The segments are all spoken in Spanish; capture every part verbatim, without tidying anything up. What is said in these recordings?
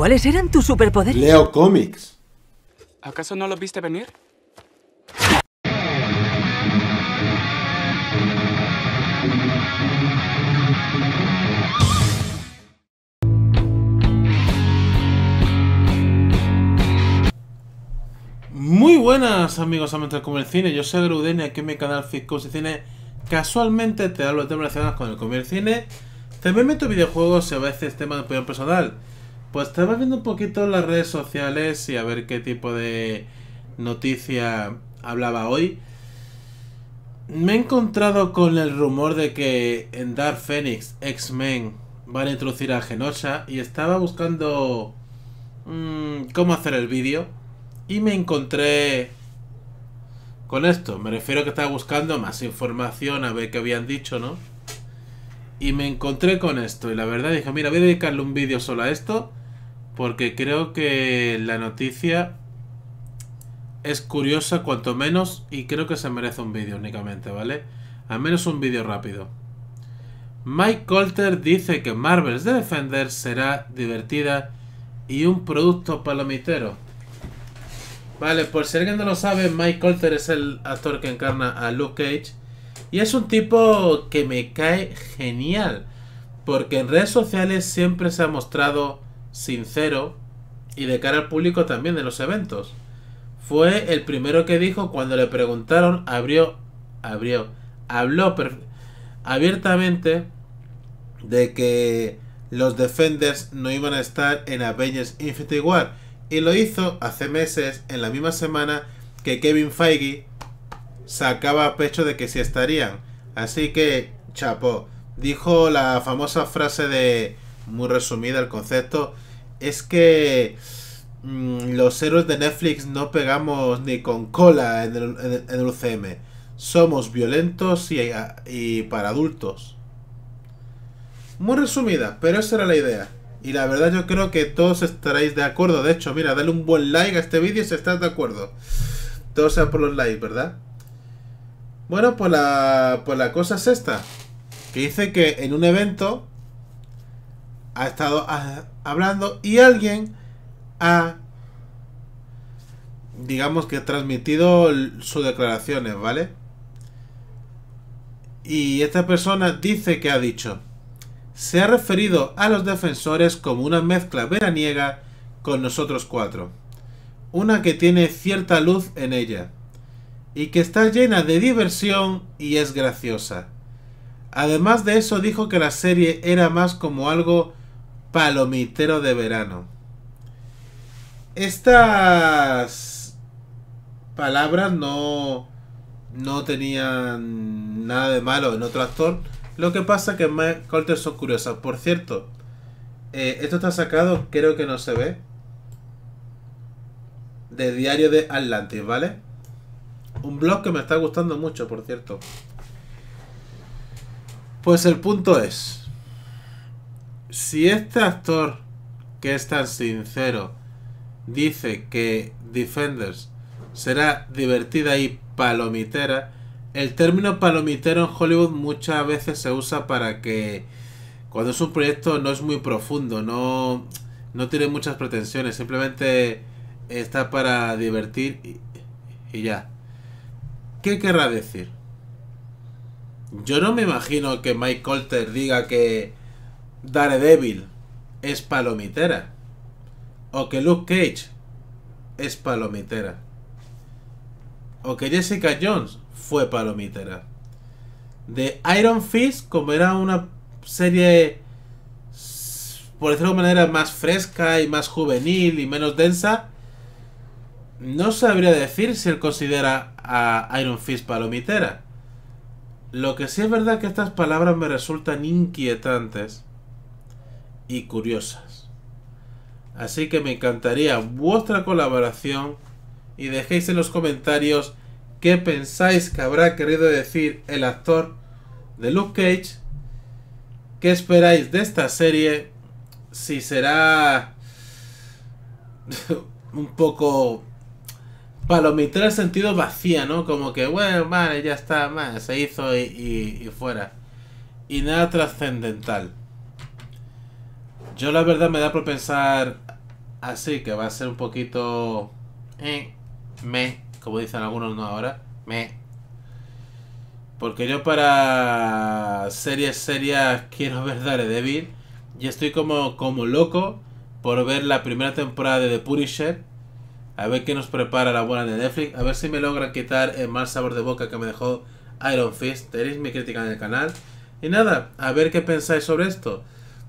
¿Cuáles eran tus superpoderes? Leo cómics. ¿Acaso no lo viste venir? Muy buenas amigos amantes del cine, yo soy Gruden y aquí en mi canal Fit Corps y Cine casualmente te hablo de temas relacionados con el comercio cine. También meto videojuegos y a veces temas de opinión personal. Pues estaba viendo un poquito las redes sociales y a ver qué tipo de noticia hablaba hoy. Me he encontrado con el rumor de que en Dark Phoenix, X-Men van a introducir a Genosha y estaba buscando mmm, cómo hacer el vídeo y me encontré con esto. Me refiero a que estaba buscando más información a ver qué habían dicho, ¿no? Y me encontré con esto y la verdad dije, mira, voy a dedicarle un vídeo solo a esto porque creo que la noticia es curiosa cuanto menos y creo que se merece un vídeo únicamente, ¿vale? Al menos un vídeo rápido. Mike Colter dice que Marvel's The Defenders será divertida y un producto palomitero. Vale, por si alguien no lo sabe, Mike Colter es el actor que encarna a Luke Cage. Y es un tipo que me cae genial, porque en redes sociales siempre se ha mostrado sincero y de cara al público también en los eventos. Fue el primero que dijo cuando le preguntaron, abrió, abrió, habló abiertamente de que los Defenders no iban a estar en Avengers Infinity War. Y lo hizo hace meses, en la misma semana que Kevin Feige sacaba a pecho de que sí estarían. Así que, chapo. Dijo la famosa frase de... muy resumida el concepto. Es que... Mmm, los héroes de Netflix no pegamos ni con cola en el, en el, en el U C M. Somos violentos y, y para adultos. Muy resumida, pero esa era la idea. Y la verdad yo creo que todos estaréis de acuerdo. De hecho, mira, dale un buen like a este vídeo si estás de acuerdo. Todo sea por los likes, ¿verdad? Bueno, pues la, pues la cosa es esta. Que dice que en un evento ha estado a, hablando y alguien ha, digamos que ha transmitido sus declaraciones, ¿vale? Y esta persona dice que ha dicho, se ha referido a los defensores como una mezcla veraniega con nosotros cuatro. Una que tiene cierta luz en ella. Y que está llena de diversión y es graciosa. Además de eso dijo que la serie era más como algo palomitero de verano. Estas palabras no, no tenían nada de malo en otro actor. Lo que pasa que en Mike Colter son curiosas. Por cierto, eh, esto está sacado, creo que no se ve, de Diario de Atlantis, ¿vale? Un blog que me está gustando mucho, por cierto. Pues el punto es, si este actor que es tan sincero dice que Defenders será divertida y palomitera, el término palomitero en Hollywood muchas veces se usa para que cuando es un proyecto no es muy profundo, no, no tiene muchas pretensiones, simplemente está para divertir y, y ya. ¿Qué querrá decir? Yo no me imagino que Mike Colter diga que Daredevil es palomitera. O que Luke Cage es palomitera. O que Jessica Jones fue palomitera. De Iron Fist, como era una serie, por decirlo de una manera, más fresca y más juvenil y menos densa, no sabría decir si él considera a Iron Fist palomitera. Lo que sí es verdad que estas palabras me resultan inquietantes y curiosas. Así que me encantaría vuestra colaboración y dejéis en los comentarios qué pensáis que habrá querido decir el actor de Luke Cage, qué esperáis de esta serie, si será un poco palomitero el sentido vacía, ¿no? Como que, bueno, vale, ya está, man, se hizo y, y, y fuera. Y nada trascendental. Yo la verdad me da por pensar Así que va a ser un poquito... Eh, me, como dicen algunos no ahora, me. Porque yo para series serias quiero ver Daredevil. Y estoy como, como loco por ver la primera temporada de The Punisher. A ver qué nos prepara la buena de Netflix. A ver si me logra quitar el mal sabor de boca que me dejó Iron Fist. Tenéis mi crítica en el canal. Y nada, a ver qué pensáis sobre esto.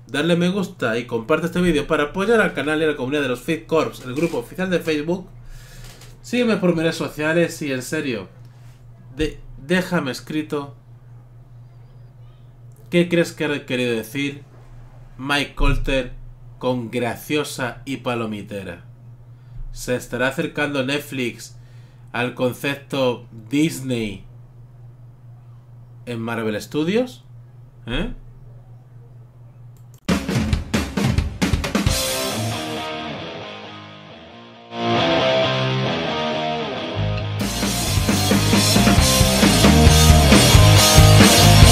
Darle me gusta y comparte este vídeo para apoyar al canal y a la comunidad de los Fit Corps, el grupo oficial de Facebook. Sígueme por mis redes sociales y en serio, de, déjame escrito qué crees que he querido decir Mike Colter con graciosa y palomitera. ¿Se estará acercando Netflix al concepto Disney en Marvel Studios? ¿Eh?